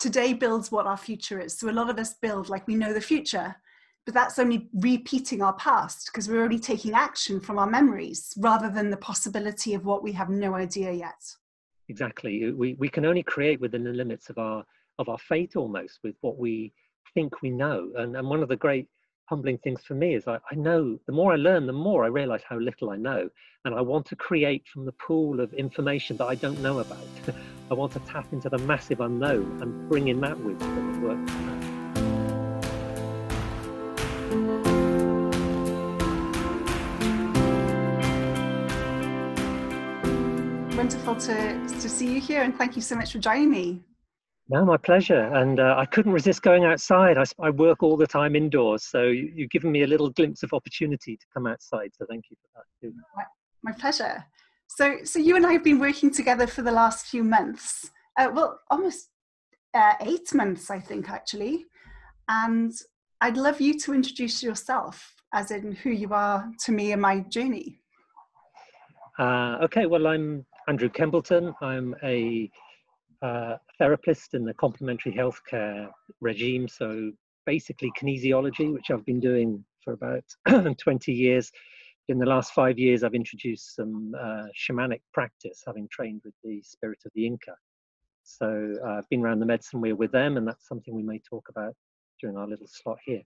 today builds what our future is. So a lot of us build like we know the future, but that's only repeating our past because we're already taking action from our memories rather than the possibility of what we have no idea yet. Exactly. We can only create within the limits of our fate almost, with what we think we know. And one of the great humbling things for me is I know, the more I learn, the more I realize how little I know. And I want to create from the pool of information that I don't know about. I want to tap into the massive unknown and bring in that wisdom and work for that. Wonderful to see you here, and thank you so much for joining me. No, my pleasure. And I couldn't resist going outside. I work all the time indoors, so you've given me a little glimpse of opportunity to come outside, so thank you for that too. My pleasure. So you and I have been working together for the last few months, almost 8 months, I think, actually. And I'd love you to introduce yourself, as in who you are to me and my journey. Okay, well, I'm Andrew Kembleton. I'm a therapist in the complementary healthcare regime, so basically kinesiology, which I've been doing for about 20 years. In the last 5 years, I've introduced some shamanic practice, having trained with the spirit of the Inca. So I've been around the medicine wheel with them, and that's something we may talk about during our little slot here.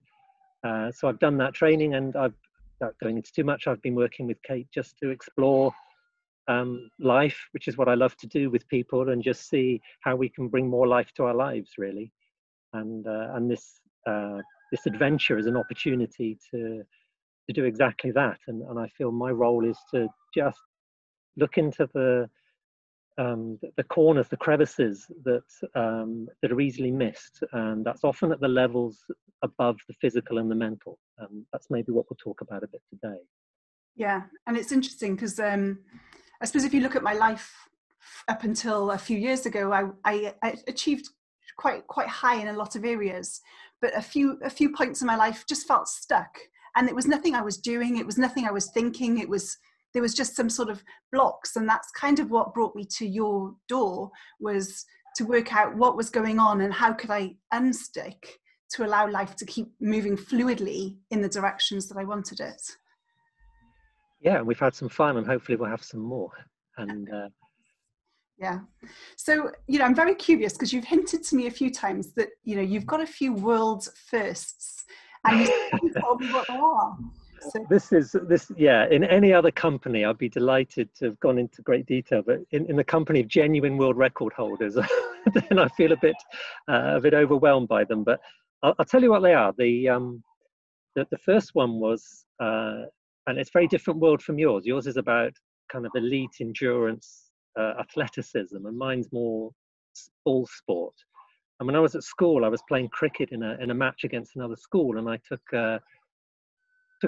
So I've done that training, and without going into too much, I've been working with Kate just to explore life, which is what I love to do with people, and just see how we can bring more life to our lives, really. And this adventure is an opportunity to do exactly that. And I feel my role is to just look into the corners, the crevices that are easily missed, and that's often at the levels above the physical and the mental. That's maybe what we'll talk about a bit today. Yeah, and it's interesting because I suppose if you look at my life up until a few years ago, I achieved quite high in a lot of areas, but a few points in my life just felt stuck, and it was nothing I was doing, it was nothing I was thinking, there was just some sort of blocks. And that's kind of what brought me to your door, was to work out what was going on and how could I unstick to allow life to keep moving fluidly in the directions that I wanted it. Yeah, we've had some fun, and hopefully we'll have some more. And yeah, so I'm very curious, because you've hinted to me a few times that you've got a few world firsts, and you told me what they are. So this yeah, in any other company I'd be delighted to have gone into great detail, but in the company of genuine world record holders then I feel a bit overwhelmed by them. But I'll tell you what they are. The first one was and it's a very different world from yours. Yours is about kind of elite endurance, athleticism, and mine's more all sport. And when I was at school, I was playing cricket in a match against another school, and I took a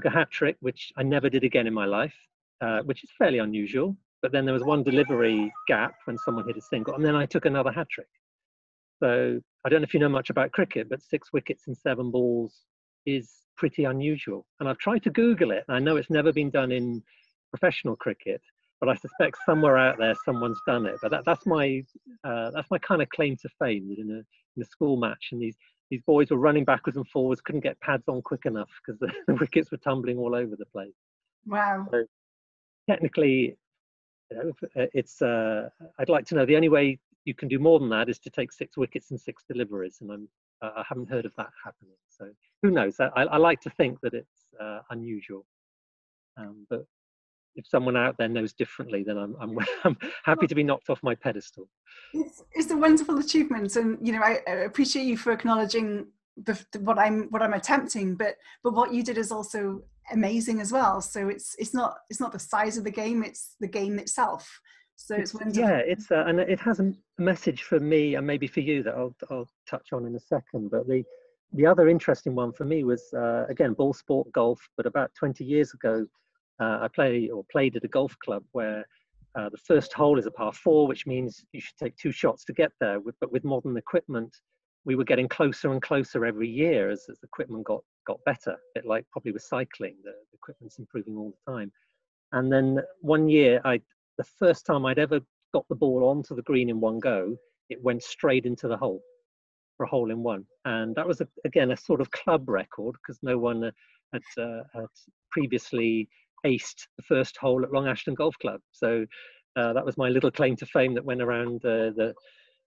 hat trick, which I never did again in my life, which is fairly unusual. But then there was one delivery gap when someone hit a single, and then I took another hat trick. So I don't know if you know much about cricket, but 6 wickets and 7 balls is pretty unusual. And I've tried to Google it, and I know it's never been done in professional cricket, but I suspect somewhere out there someone's done it. But that's my kind of claim to fame, that in a school match, and these boys were running backwards and forwards, couldn't get pads on quick enough because the wickets were tumbling all over the place. Wow. So technically, I'd like to know, the only way you can do more than that is to take 6 wickets and 6 deliveries, and I haven't heard of that happening. So who knows? I like to think that it's unusual, but if someone out there knows differently, then I'm happy to be knocked off my pedestal. It's a wonderful achievement, and I appreciate you for acknowledging what I'm attempting. But what you did is also amazing as well. So it's not the size of the game; it's the game itself. So it's wonderful. Yeah, and it has a message for me and maybe for you that I'll touch on in a second. But the other interesting one for me was again ball sport, golf. But about 20 years ago. I played at a golf club where the first hole is a par 4, which means you should take 2 shots to get there. But with modern equipment, we were getting closer and closer every year as the equipment got better. A bit like probably with cycling, the equipment's improving all the time. And then one year, the first time I'd ever got the ball onto the green in one go, it went straight into the hole. for a hole in one. And that was, again, a sort of club record, because no one had previously aced the first hole at Long Ashton Golf Club. So that was my little claim to fame that went around the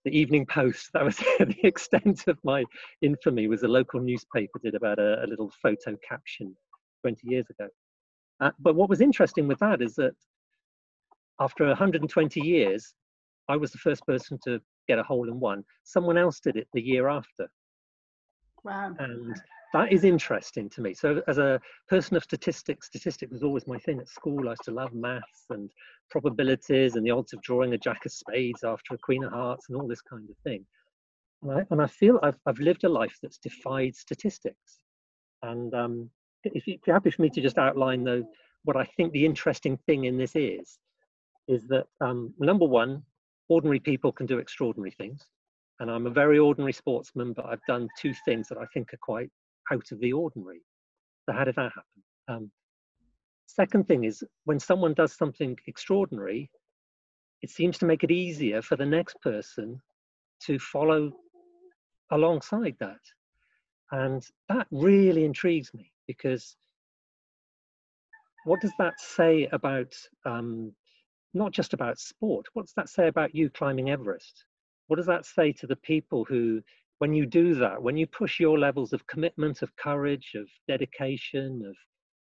Evening Post. That was the extent of my infamy, was a local newspaper did about a little photo caption 20 years ago. But what was interesting with that is that after 120 years, I was the first person to get a hole in one. Someone else did it the year after. Wow. And that is interesting to me. So as a person of statistics, statistics was always my thing at school. I used to love maths and probabilities and the odds of drawing a jack of spades after a queen of hearts and all this kind of thing. And I feel I've lived a life that's defied statistics. And if you're happy for me to just outline, though, what I think the interesting thing in this is that, number one, ordinary people can do extraordinary things. And I'm a very ordinary sportsman, but I've done two things that I think are quite out of the ordinary. So how did that happen? Second thing is, when someone does something extraordinary, it seems to make it easier for the next person to follow alongside that. And that really intrigues me, because what does that say about, not just about sport, what does that say about you climbing Everest? What does that say to the people who, when you do that, when you push your levels of commitment, of courage, of dedication,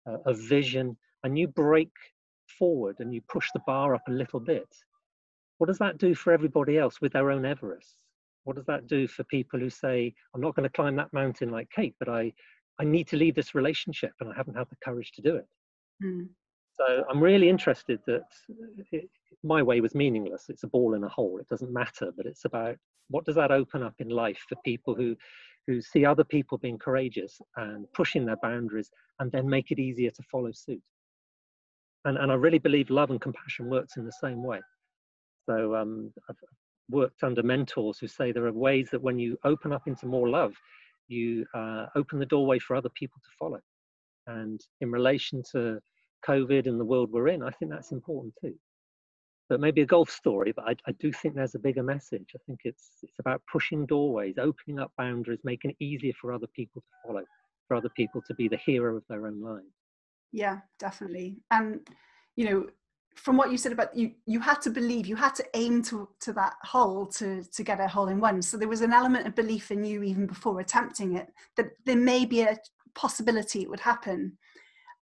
of vision, and you break forward and you push the bar up a little bit, what does that do for everybody else with their own Everest? What does that do for people who say, I'm not going to climb that mountain like Kate, but I need to leave this relationship and I haven't had the courage to do it? Mm. So I'm really interested that my way was meaningless. It's a ball in a hole. It doesn't matter, but it's about what does that open up in life for people who see other people being courageous and pushing their boundaries and then make it easier to follow suit. And I really believe love and compassion works in the same way. So I've worked under mentors who say there are ways that when you open up into more love, you open the doorway for other people to follow. And in relation to COVID and the world we're in, I think that's important too. But maybe a golf story, but I do think there's a bigger message. I think it's about pushing doorways, opening up boundaries, making it easier for other people to follow, for other people to be the hero of their own lives. Yeah, definitely. And you know, from what you said about you had to believe, you had to aim to that hole to get a hole in one. So there was an element of belief in you even before attempting it, that there may be a possibility it would happen.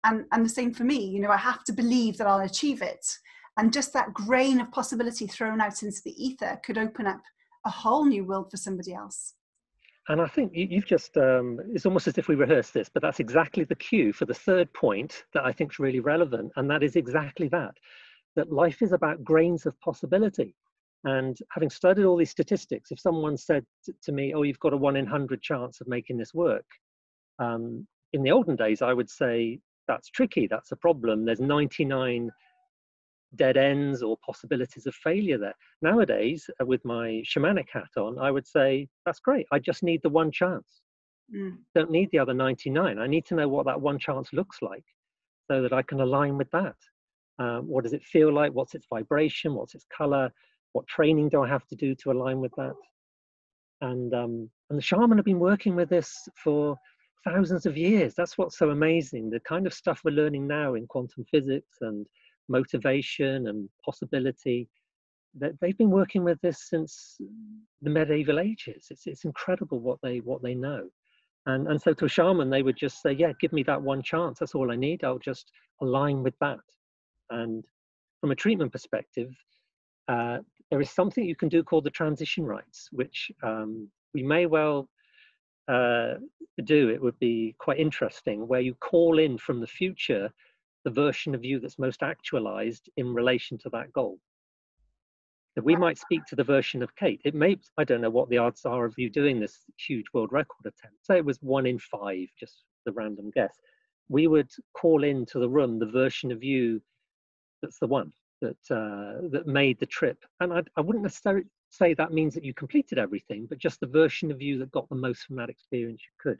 And the same for me, you know, I have to believe that I'll achieve it. And just that grain of possibility thrown out into the ether could open up a whole new world for somebody else. And I think you've just, it's almost as if we rehearsed this, but that's exactly the cue for the third point that I think is really relevant. And that is exactly that life is about grains of possibility. And having studied all these statistics, if someone said to me, oh, you've got a 1 in 100 chance of making this work. In the olden days, I would say, that's tricky, that's a problem. There's 99 dead ends or possibilities of failure there. Nowadays, with my shamanic hat on, I would say, that's great. I just need the one chance. Mm. Don't need the other 99. I need to know what that one chance looks like so that I can align with that. What does it feel like? What's its vibration? What's its color? What training do I have to do to align with that? And the shaman have been working with this for thousands of years. That's what's so amazing. The kind of stuff we're learning now in quantum physics and motivation and possibility, that they've been working with this since the medieval ages. It's incredible what they know. And so to a shaman, they would just say, yeah, give me that one chance. That's all I need. I'll just align with that. And from a treatment perspective, there is something you can do called the transition rites, which we may well do. It would be quite interesting, where you call in from the future the version of you that's most actualized in relation to that goal. That we might speak to the version of Kate. It may, I don't know what the odds are of you doing this huge world record attempt. Say it was 1 in 5, just the random guess. We would call into the room the version of you that's the one that made the trip. And I wouldn't necessarily say that means that you completed everything, but just the version of you that got the most from that experience you could.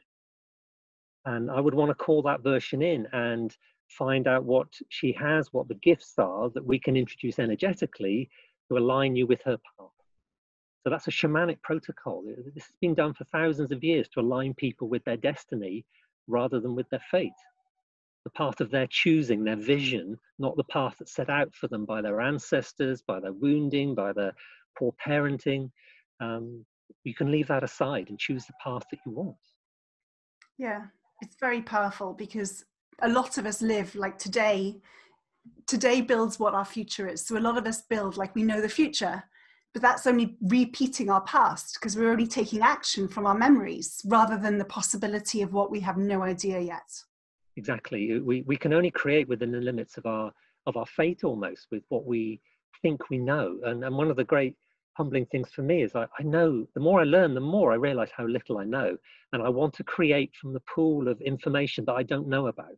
And I would want to call that version in and find out what she has, what the gifts are that we can introduce energetically to align you with her path. So So that's a shamanic protocol. This has been done for thousands of years to align people with their destiny rather than with their fate. The path of their choosing, their vision, not the path that's set out for them by their ancestors, by their wounding, by their poor parenting. You can leave that aside and choose the path that you want. Yeah, it's very powerful because a lot of us live like today builds what our future is. So a lot of us build like we know the future, but that's only repeating our past because we're already taking action from our memories rather than the possibility of what we have no idea yet. Exactly. We can only create within the limits of our fate almost with what we think we know. And one of the great humbling things for me is I know, the more I learn, the more I realize how little I know. And I want to create from the pool of information that I don't know about.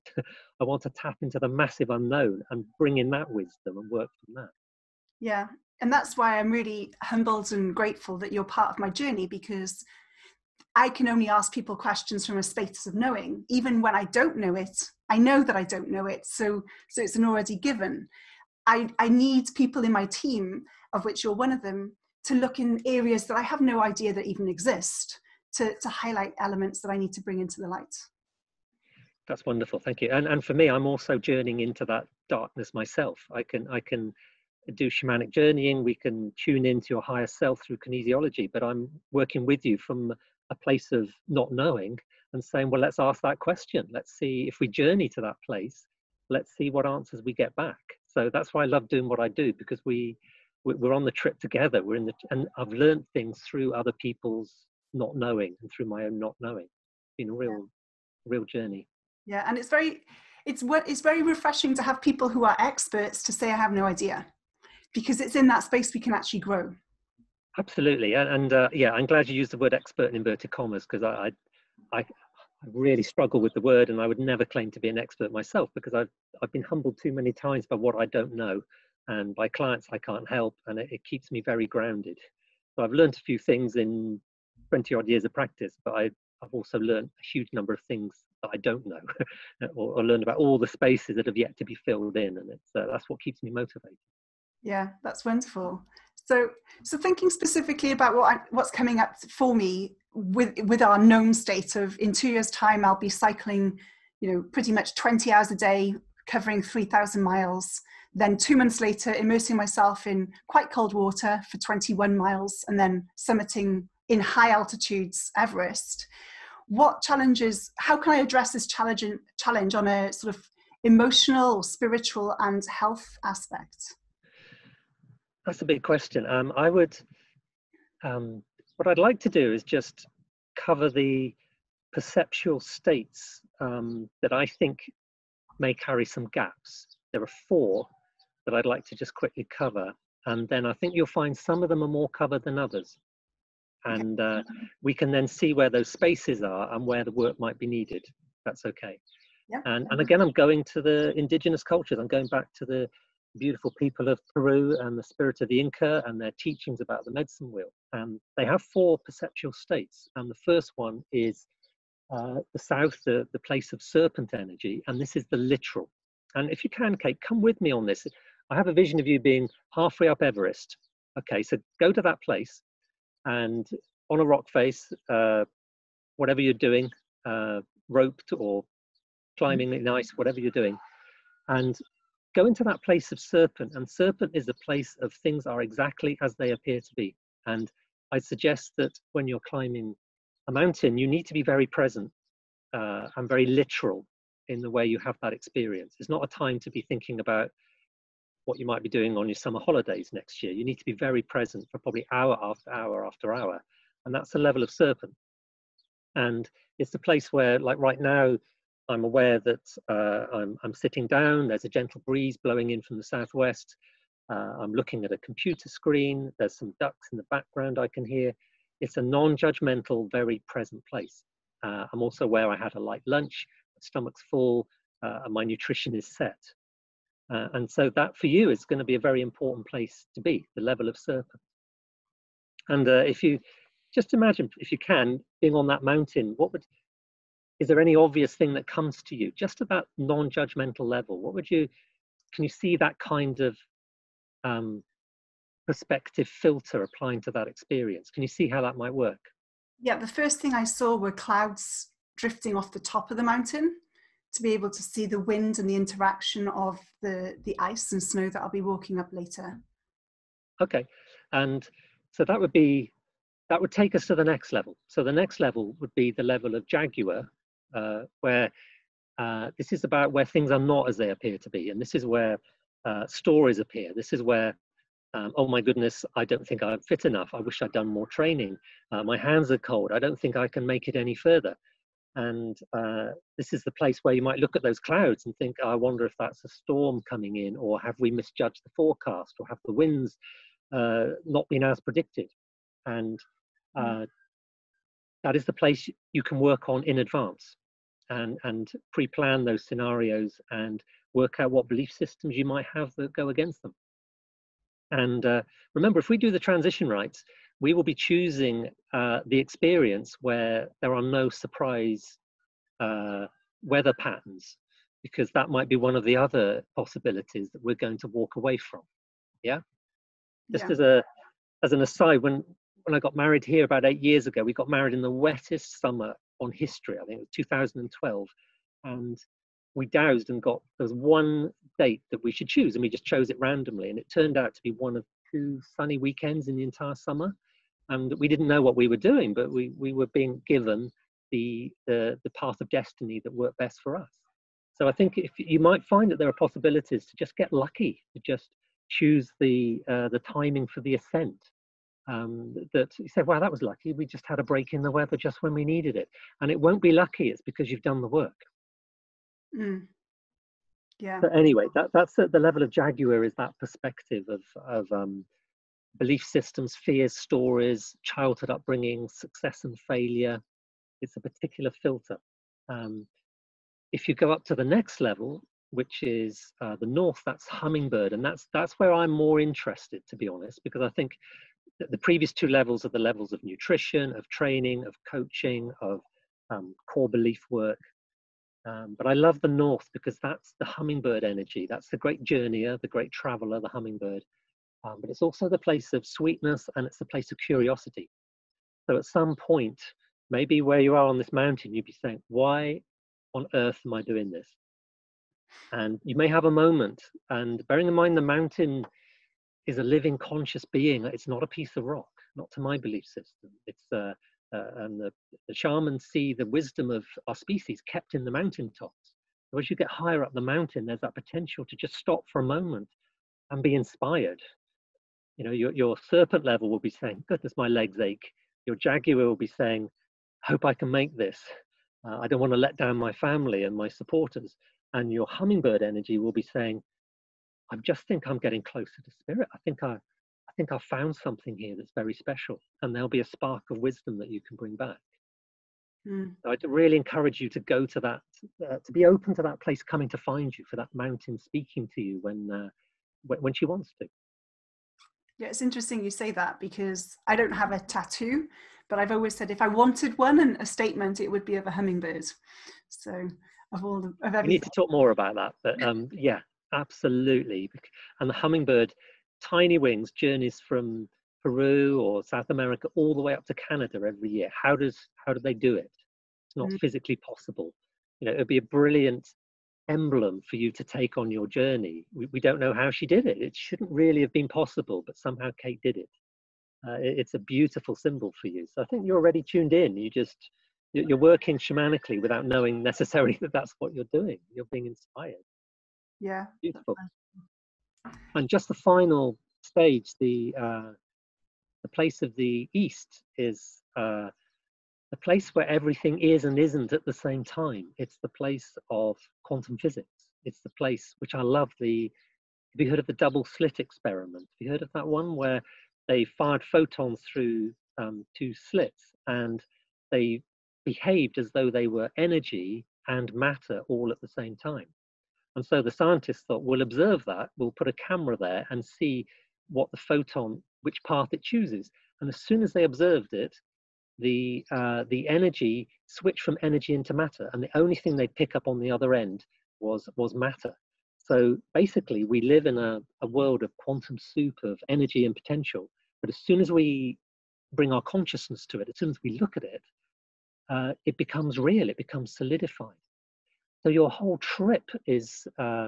I want to tap into the massive unknown and bring in that wisdom and work from that. Yeah. And that's why I'm really humbled and grateful that you're part of my journey, because I can only ask people questions from a space of knowing. Even when I don't know it, I know that I don't know it. So it's an already given. I need people in my team, of which you're one of them, to look in areas that I have no idea that even exist, to highlight elements that I need to bring into the light. That's wonderful. Thank you. And for me, I'm also journeying into that darkness myself. I can do shamanic journeying. We can tune into your higher self through kinesiology, but I'm working with you from a place of not knowing and saying, well, let's ask that question. Let's see if we journey to that place. Let's see what answers we get back. So that's why I love doing what I do, because we're on the trip together. And I've learned things through other people's not knowing and through my own not knowing. It's been a real journey. Yeah, and it's very refreshing to have people who are experts to say, I have no idea, because it's in that space we can actually grow. Absolutely, and yeah, I'm glad you used the word expert in inverted commas, because I really struggle with the word, and I would never claim to be an expert myself, because I've been humbled too many times by what I don't know, and by clients I can't help, and it keeps me very grounded. So I've learned a few things in 20 odd years of practice, but I've also learned a huge number of things that I don't know, or learned about all the spaces that have yet to be filled in, and that's what keeps me motivated. Yeah, that's wonderful. So thinking specifically about what's coming up for me with our known state of, in 2 years' time, I'll be cycling, pretty much 20 hours a day, covering 3,000 miles. Then 2 months later, immersing myself in quite cold water for 21 miles, and then summiting in high altitudes, Everest. What challenges, how can I address this challenge on a sort of emotional, spiritual and health aspect? That's a big question. What I'd like to do is just cover the perceptual states that I think may carry some gaps. There are 4 that I'd like to just quickly cover, and then I think you'll find some of them are more covered than others. And we can then see where those spaces are and where the work might be needed. That's okay. Yeah. And again, I'm going to the indigenous cultures. I'm going back to the beautiful people of Peru and the spirit of the Inca and their teachings about the medicine wheel. And they have 4 perceptual states. And the first one is the south, the place of serpent energy. And this is the literal. And if you can, Kate, come with me on this. I have a vision of you being halfway up Everest. Okay, so go to that place and on a rock face, whatever you're doing, roped or climbing in ice, whatever you're doing. And go into that place of serpent, and serpent is a place of things are exactly as they appear to be. And I suggest that when you're climbing a mountain, you need to be very present and very literal in the way you have that experience. It's not a time to be thinking about what you might be doing on your summer holidays next year. You need to be very present for probably hour after hour after hour. And that's the level of serpent. And it's the place where, like right now, I'm aware that I'm sitting down, there's a gentle breeze blowing in from the southwest, I'm looking at a computer screen, there's some ducks in the background I can hear. It's a non-judgmental, very present place. I'm also aware I had a light lunch, my stomach's full, and my nutrition is set. And so that for you is going to be a very important place to be, the level of serpent. And if you just imagine, if you can, being on that mountain, is there any obvious thing that comes to you just at that non-judgmental level? Can you see that kind of perspective filter applying to that experience. Can you see how that might work? Yeah, the first thing I saw were clouds drifting off the top of the mountain, to be able to see the wind and the interaction of the ice and snow that I'll be walking up later. Okay, and so that would be, that would take us to the next level. So the next level would be the level of Jaguar, where this is about where things are not as they appear to be, and this is where stories appear. This is where, oh my goodness, I don't think I'm fit enough. I wish I'd done more training. My hands are cold. I don't think I can make it any further. And this is the place where you might look at those clouds and think, I wonder if that's a storm coming in, or have we misjudged the forecast, or have the winds not been as predicted? And that is the place you can work on in advance and pre-plan those scenarios and work out what belief systems you might have that go against them. And remember, if we do the transition rights, we will be choosing the experience where there are no surprise weather patterns, because that might be one of the other possibilities that we're going to walk away from. Yeah? Just yeah. As an aside, when I got married here about 8 years ago, we got married in the wettest summer on history. I think it was 2012. And we dowsed and got, there was one date that we should choose, and we just chose it randomly. And it turned out to be one of 2 sunny weekends in the entire summer. And we didn't know what we were doing, but we were being given the path of destiny that worked best for us. So I think if you might find that there are possibilities to just get lucky, to just choose the timing for the ascent. That you say, wow, that was lucky. We just had a break in the weather just when we needed it. And it won't be lucky. It's because you've done the work. Mm. Yeah. But anyway, that's at the level of Jaguar, is that perspective of belief systems, fears, stories, childhood upbringing, success and failure. It's a particular filter. If you go up to the next level, which is the north, that's hummingbird. And that's where I'm more interested, to be honest, because I think that the previous 2 levels are the levels of nutrition, of training, of coaching, of core belief work. But I love the north because that's the hummingbird energy. That's the great journeyer, the great traveler, the hummingbird. But it's also the place of sweetness, and it's the place of curiosity. So at some point, maybe where you are on this mountain, you'd be saying, why on earth am I doing this? And you may have a moment, and bearing in mind the mountain is a living conscious being. It's not a piece of rock, not to my belief system. It's and the shamans see the wisdom of our species kept in the mountaintops. So as you get higher up the mountain, there's that potential to just stop for a moment and be inspired. You know, your serpent level will be saying, goodness, my legs ache. Your jaguar will be saying, hope I can make this. I don't want to let down my family and my supporters. And your hummingbird energy will be saying, I just think I'm getting closer to spirit. I think I've found something here that's very special, and there'll be a spark of wisdom that you can bring back. Mm. So I'd really encourage you to go to that, to be open to that place coming to find you, for that mountain speaking to you when she wants to. Yeah, it's interesting you say that, because I don't have a tattoo, but I've always said if I wanted one and a statement, it would be of a hummingbird. So of everything. We need to talk more about that, but yeah, absolutely. And the hummingbird, tiny wings, journeys from Peru or South America all the way up to Canada every year. How do they do it? It's not physically possible. You know, it'd be a brilliant emblem for you to take on your journey. We don't know how she did it. It shouldn't really have been possible, but somehow Kate did it. It's a beautiful symbol for you. So I think you're already tuned in. You're working shamanically without knowing necessarily that that's what you're doing. You're being inspired. Yeah. Beautiful. And just the final stage, the place of the east is the place where everything is and isn't at the same time. It's the place of quantum physics. It's the place which I love. Have you heard of the double slit experiment? Have you heard of that one where they fired photons through 2 slits, and they behaved as though they were energy and matter all at the same time? And so the scientists thought, we'll observe that, we'll put a camera there and see what the photon, which path it chooses. And as soon as they observed it, the energy switched from energy into matter. And the only thing they'd pick up on the other end was matter. So basically, we live in a world of quantum soup of energy and potential. But as soon as we bring our consciousness to it, as soon as we look at it, it becomes real, it becomes solidified. So your whole trip is, and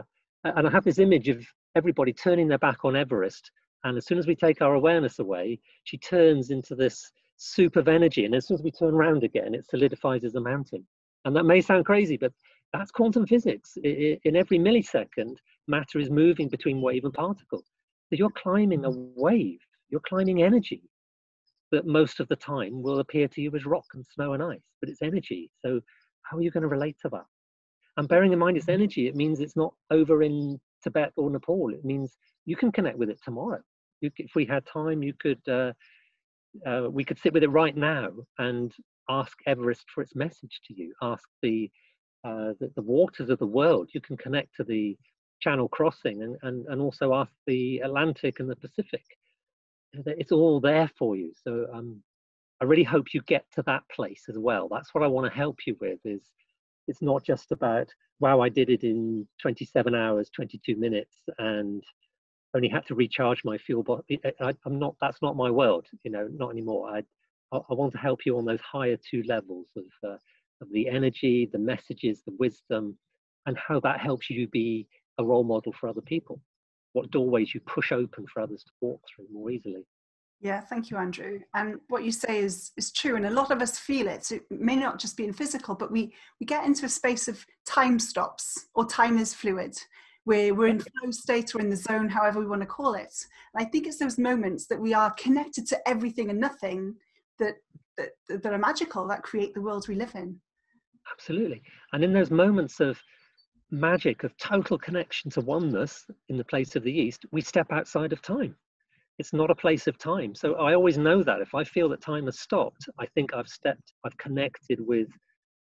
I have this image of everybody turning their back on Everest, and as soon as we take our awareness away, she turns into this soup of energy, and as soon as we turn around again, it solidifies as a mountain. And that may sound crazy, but that's quantum physics. In every millisecond, matter is moving between wave and particle. So you're climbing a wave, you're climbing energy that most of the time will appear to you as rock and snow and ice, but it's energy. So how are you going to relate to that? And bearing in mind it's energy, it means it's not over in Tibet or Nepal. It means you can connect with it tomorrow. If we had time, you could, we could sit with it right now and ask Everest for its message to you. Ask the waters of the world. You can connect to the Channel crossing and also ask the Atlantic and the Pacific. It's all there for you. So I really hope you get to that place as well. That's what I want to help you with is, it's not just about, wow, I did it in 27 hours, 22 minutes, and only had to recharge my fuel bottle. I'm not, that's not my world, you know, not anymore. I want to help you on those higher two levels of the energy, the messages, the wisdom, and how that helps you be a role model for other people. What doorways you push open for others to walk through more easily. Yeah, thank you, Andrew. And what you say is true, and a lot of us feel it. So it may not just be in physical, but we get into a space of time stops, or time is fluid, where we're in flow state or in the zone, however we want to call it. And I think it's those moments that we are connected to everything and nothing that are magical, that create the world we live in. Absolutely. And in those moments of magic, of total connection to oneness in the place of the East, we step outside of time. It's not a place of time. So I always know that if I feel that time has stopped, I think I've connected with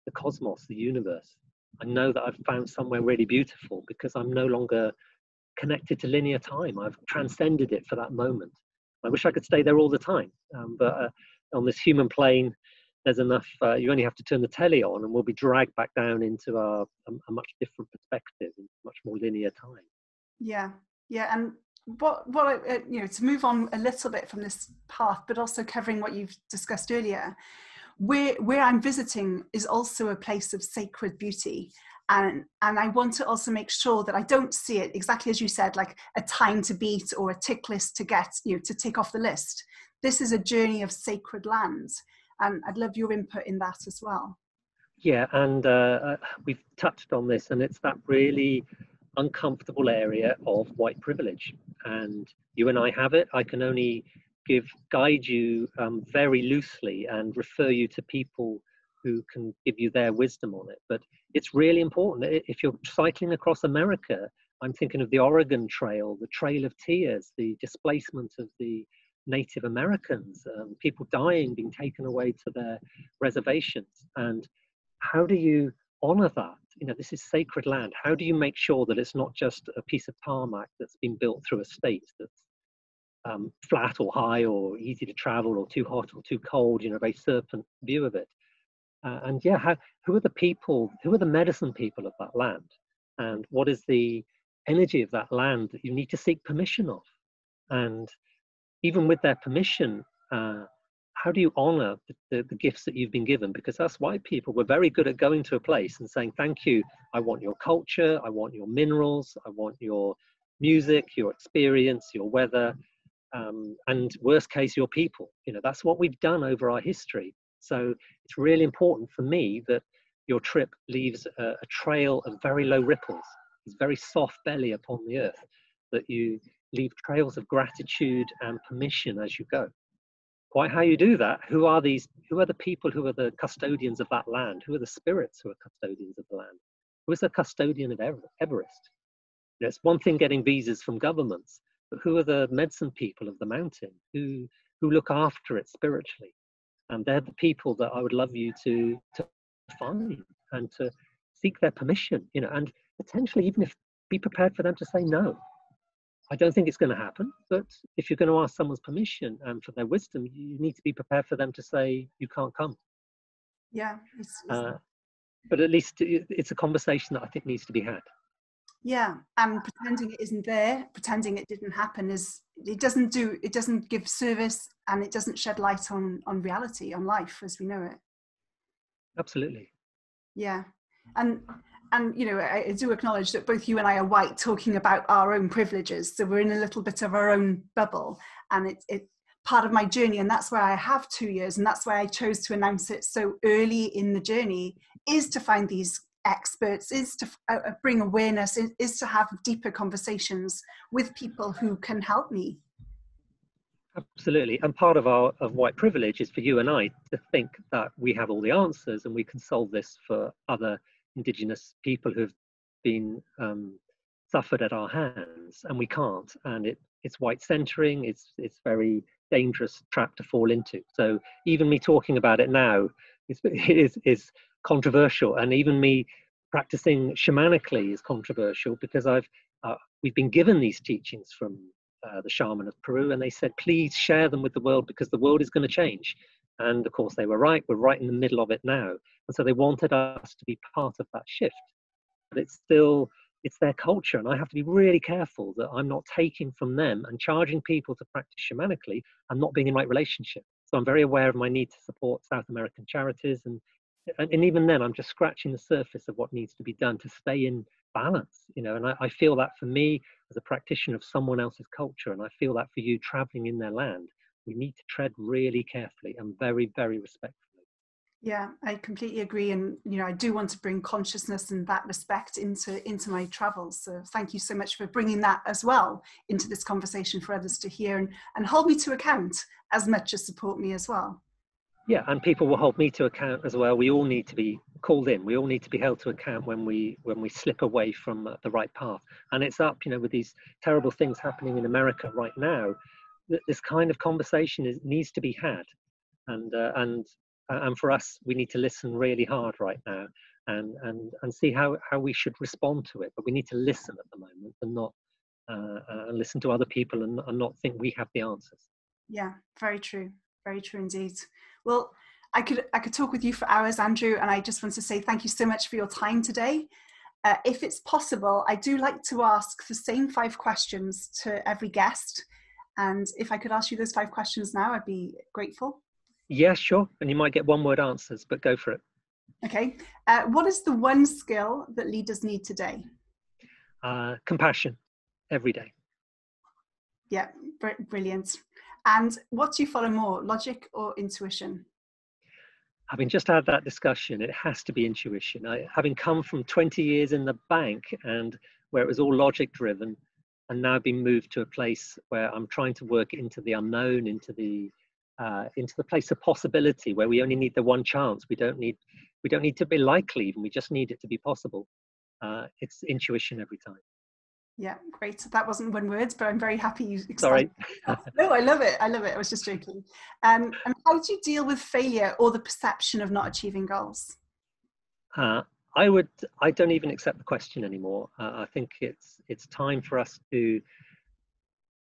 the cosmos, the universe. I know that I've found somewhere really beautiful because I'm no longer connected to linear time. I've transcended it for that moment. I wish I could stay there all the time. But on this human plane, there's enough, you only have to turn the telly on and we'll be dragged back down into a much different perspective, much more linear time. Yeah, yeah. And what you know, to move on a little bit from this path, but also covering what you've discussed earlier, where I'm visiting is also a place of sacred beauty, and I want to also make sure that I don't see it exactly as you said, like a time to beat or a tick list to get, you know, to tick off the list. This is a journey of sacred lands, and I'd love your input in that as well. Yeah, and we've touched on this, and it's that really uncomfortable area of white privilege, and you and I have it. I can only guide you very loosely and refer you to people who can give you their wisdom on it, but it's really important. If you're cycling across America, I'm thinking of the Oregon Trail, the Trail of Tears, the displacement of the Native Americans, people dying, being taken away to their reservations, and how do you honor that? You know, this is sacred land. How do you make sure that it's not just a piece of tarmac that's been built through a state that's flat or high or easy to travel or too hot or too cold, you know, a very serpent view of it. And yeah, who are the people, who are the medicine people of that land? And what is the energy of that land that you need to seek permission of? And even with their permission, how do you honor the gifts that you've been given? Because us white people, we're very good at going to a place and saying, thank you, I want your culture, I want your minerals, I want your music, your experience, your weather, and worst case, your people. You know, that's what we've done over our history. So it's really important for me that your trip leaves a trail of very low ripples, this very soft belly upon the earth, that you leave trails of gratitude and permission as you go. Quite how you do that, who are the people who are the custodians of that land? Who are the spirits who are custodians of the land? Who is the custodian of Everest? You know, it's one thing getting visas from governments, but who are the medicine people of the mountain? Who look after it spiritually? And they're the people that I would love you to find and to seek their permission, you know, and potentially even if be prepared for them to say no. I don't think it's going to happen, but if you're going to ask someone's permission and for their wisdom, you need to be prepared for them to say, you can't come. Yeah. But at least it's a conversation that I think needs to be had. Yeah, and pretending it isn't there, pretending it didn't happen, is it doesn't give service, and it doesn't shed light on reality, on life as we know it. Absolutely. Yeah, and you know, I do acknowledge that both you and I are white, talking about our own privileges, so we're in a little bit of our own bubble, and it's part of my journey, and that's why I have 2 years, and that's why I chose to announce it so early in the journey, is to find these experts, is to bring awareness, is to have deeper conversations with people who can help me. Absolutely. And part of our white privilege is for you and I to think that we have all the answers and we can solve this for other Indigenous people who've been suffered at our hands, and we can't. And it's white centering, it's very dangerous trap to fall into. So even me talking about it now is controversial, and even me practicing shamanically is controversial, because we've been given these teachings from the shaman of Peru, and they said please share them with the world because the world is going to change. And of course they were right. We're right in the middle of it now, and so they wanted us to be part of that shift. But it's their culture, and I have to be really careful that I'm not taking from them and charging people to practice shamanically and not being in right relationship. So I'm very aware of my need to support South American charities, and even then I'm just scratching the surface of what needs to be done to stay in balance, you know. And I feel that for me as a practitioner of someone else's culture, and I feel that for you traveling in their land, we need to tread really carefully and very, very respectfully. Yeah, I completely agree. And, you know, I do want to bring consciousness and that respect into my travels. So thank you so much for bringing that as well into this conversation for others to hear, and hold me to account as much as support me as well. Yeah, and people will hold me to account as well. We all need to be called in. We all need to be held to account when we slip away from the right path. And it's up, you know, with these terrible things happening in America right now, that this kind of conversation needs to be had. And for us, we need to listen really hard right now, and see how we should respond to it. But we need to listen at the moment, and not listen to other people and not think we have the answers. Yeah, very true. Very true indeed. Well, I could talk with you for hours, Andrew, and I just want to say thank you so much for your time today. If it's possible, I do like to ask the same 5 questions to every guest. And if I could ask you those 5 questions now, I'd be grateful. Yeah, sure. And you might get one-word answers, but go for it. Okay. What is the one skill that leaders need today? Compassion, every day. Yeah, brilliant. And what do you follow more, logic or intuition? Having just had that discussion, it has to be intuition. Having come from 20 years in the bank, and where it was all logic driven, and now being moved to a place where I'm trying to work into the unknown, into the place of possibility, where we only need the one chance. We don't need to be likely, even. We just need it to be possible. It's intuition every time. Yeah, great. That wasn't one word, but I'm very happy you explained. Sorry. No, I love it. I love it. I was just joking. And how do you deal with failure or the perception of not achieving goals? I don't even accept the question anymore. I think it's time for us to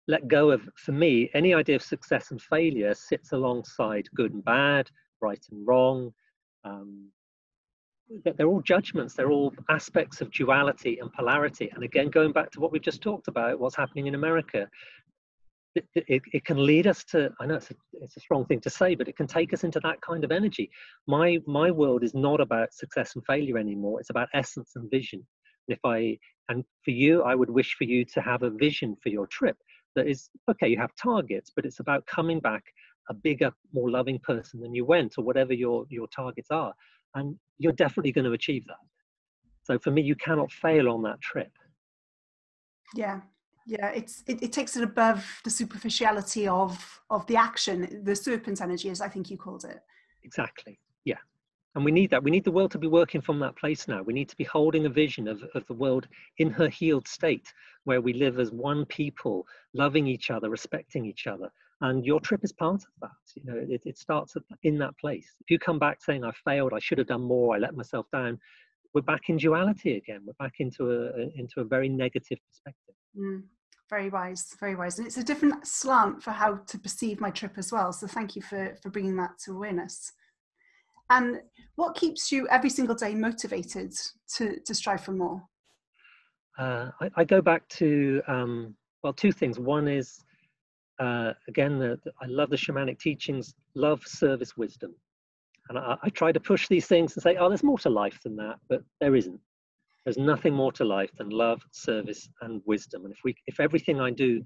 let go of, for me, any idea of success and failure sits alongside good and bad, right and wrong. They're all judgments, they're all aspects of duality and polarity. And again, going back to what we've just talked about, what's happening in America, it can lead us to, I know it's a strong thing to say, but it can take us into that kind of energy. My world is not about success and failure anymore. It's about essence and vision. And for you, I would wish for you to have a vision for your trip that is, okay, you have targets, but it's about coming back a bigger, more loving person than you went, or whatever your targets are. And you're definitely going to achieve that. So for me, you cannot fail on that trip. Yeah. Yeah. It takes it above the superficiality of the action, the serpent energy, as I think you called it. Exactly. Yeah. And we need that. We need the world to be working from that place now. We need to be holding a vision of the world in her healed state, where we live as one people, loving each other, respecting each other. And your trip is part of that. You know, it starts in that place. If you come back saying, I failed, I should have done more, I let myself down, we're back in duality again. We're back into a very negative perspective. Very wise, very wise. And it's a different slant for how to perceive my trip as well. So thank you for bringing that to awareness. And what keeps you every single day motivated to strive for more? I go back to, well, two things. One is, again, I love the shamanic teachings, love, service, wisdom. And I try to push these things and say, oh, there's more to life than that, but there isn't. There's nothing more to life than love, service, and wisdom. And if everything I do,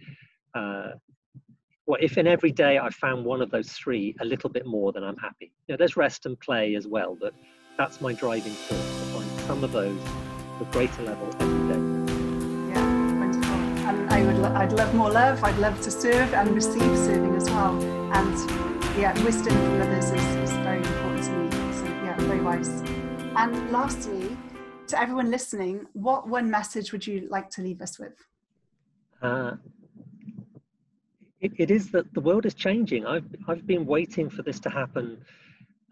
well, if in every day I found one of those three a little bit more, then I'm happy. You know, there's rest and play as well, but that's my driving force, to find some of those at a greater level every day. Yeah, wonderful. And I'd love more love. I'd love to serve and receive serving as well. And yeah, wisdom from others is very important to me. So yeah, very wise. And lastly, to everyone listening, what one message would you like to leave us with? It is that the world is changing. I've been waiting for this to happen,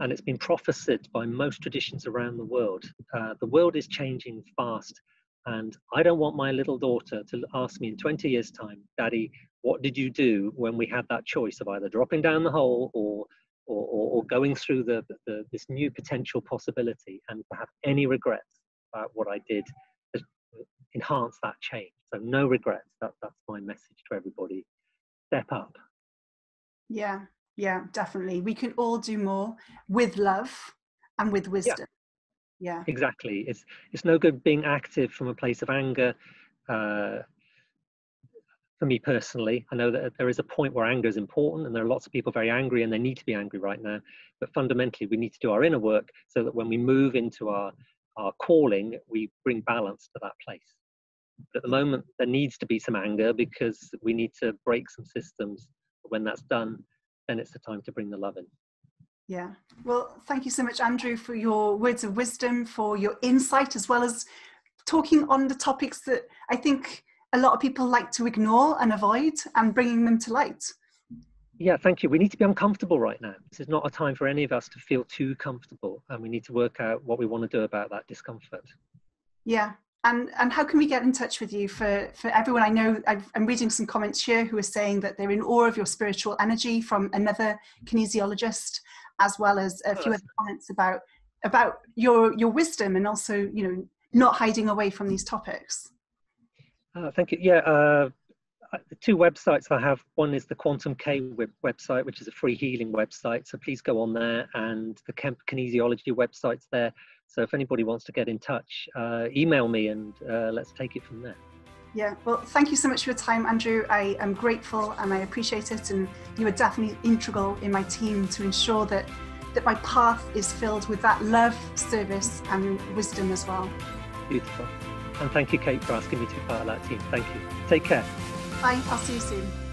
and it's been prophesied by most traditions around the world. The world is changing fast, and I don't want my little daughter to ask me in 20 years' time, Daddy, what did you do when we had that choice of either dropping down the hole or going through this new potential possibility, and to have any regrets about what I did to enhance that change. So no regrets. That's my message to everybody. Step up. Yeah, yeah, definitely. We can all do more with love and with wisdom. Yeah, yeah. Exactly. It's no good being active from a place of anger. For me personally, I know that there is a point where anger is important, and there are lots of people very angry, and they need to be angry right now. But fundamentally, we need to do our inner work so that when we move into our calling, we bring balance to that place. But at the moment, there needs to be some anger because we need to break some systems. But when that's done, then it's the time to bring the love in. Yeah. Well, thank you so much, Andrew, for your words of wisdom, for your insight, as well as talking on the topics that I think a lot of people like to ignore and avoid, and bringing them to light. Yeah, thank you. We need to be uncomfortable right now. This is not a time for any of us to feel too comfortable, and we need to work out what we want to do about that discomfort. Yeah. And how can we get in touch with you? For everyone, I know I'm reading some comments here who are saying that they're in awe of your spiritual energy, from another kinesiologist, as well as a few other comments about your wisdom, and also, you know, not hiding away from these topics. Thank you. Yeah, the two websites I have, one is the Quantum K website, which is a free healing website, so please go on there, and the Kemp Kinesiology website's there. So if anybody wants to get in touch, email me, and let's take it from there. Yeah, well, thank you so much for your time, Andrew. I am grateful and I appreciate it. And you are definitely integral in my team to ensure that my path is filled with that love, service, and wisdom as well. Beautiful. And thank you, Kate, for asking me to be part of that team. Thank you. Take care. Bye. I'll see you soon.